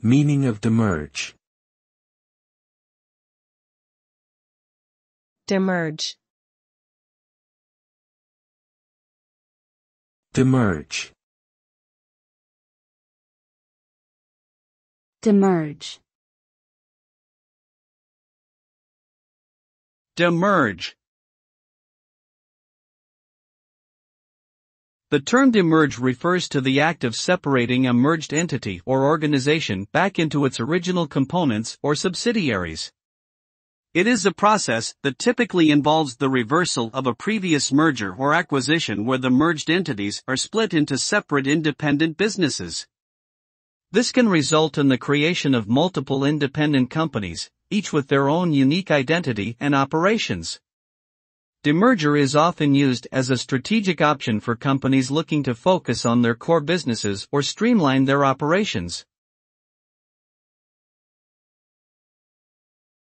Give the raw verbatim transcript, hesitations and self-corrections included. Meaning of demerge. Demerge. Demerge. Demerge. Demerge. The term demerge refers to the act of separating a merged entity or organization back into its original components or subsidiaries. It is a process that typically involves the reversal of a previous merger or acquisition where the merged entities are split into separate independent businesses. This can result in the creation of multiple independent companies, each with their own unique identity and operations. Demerger is often used as a strategic option for companies looking to focus on their core businesses or streamline their operations.